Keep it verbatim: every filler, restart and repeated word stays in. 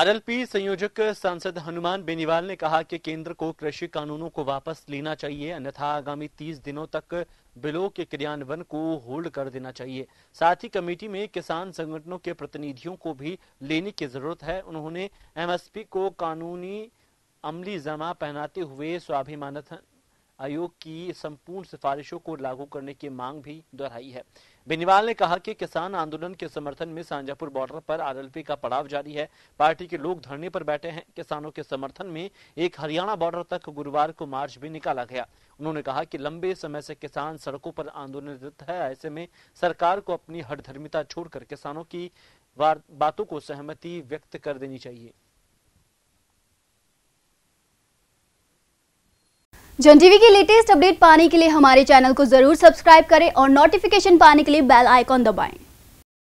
RLP संयोजक सांसद हनुमान बेनीवाल ने कहा कि केंद्र को कृषि कानूनों को वापस लेना चाहिए, अन्यथा आगामी तीस दिनों तक बिलों के क्रियान्वयन को होल्ड कर देना चाहिए। साथ ही कमेटी में किसान संगठनों के प्रतिनिधियों को भी लेने की जरूरत है। उन्होंने एमएसपी को कानूनी अमली जमा पहनाते हुए स्वाभिमानता आयोग की संपूर्ण सिफारिशों को लागू करने की मांग भी दोहराई है। बेनीवाल ने कहा कि किसान आंदोलन के समर्थन में सांजापुर बॉर्डर पर आरएलपी का पड़ाव जारी है। पार्टी के लोग धरने पर बैठे हैं। किसानों के समर्थन में एक हरियाणा बॉर्डर तक गुरुवार को मार्च भी निकाला गया। उन्होंने कहा कि लंबे समय से किसान सड़कों पर आंदोलनरत है। ऐसे में सरकार को अपनी हठधर्मिता छोड़कर किसानों की बातों को सहमति व्यक्त कर देनी चाहिए। जन टीवी की लेटेस्ट अपडेट पाने के लिए हमारे चैनल को जरूर सब्सक्राइब करें और नोटिफिकेशन पाने के लिए बेल आइकॉन दबाएं।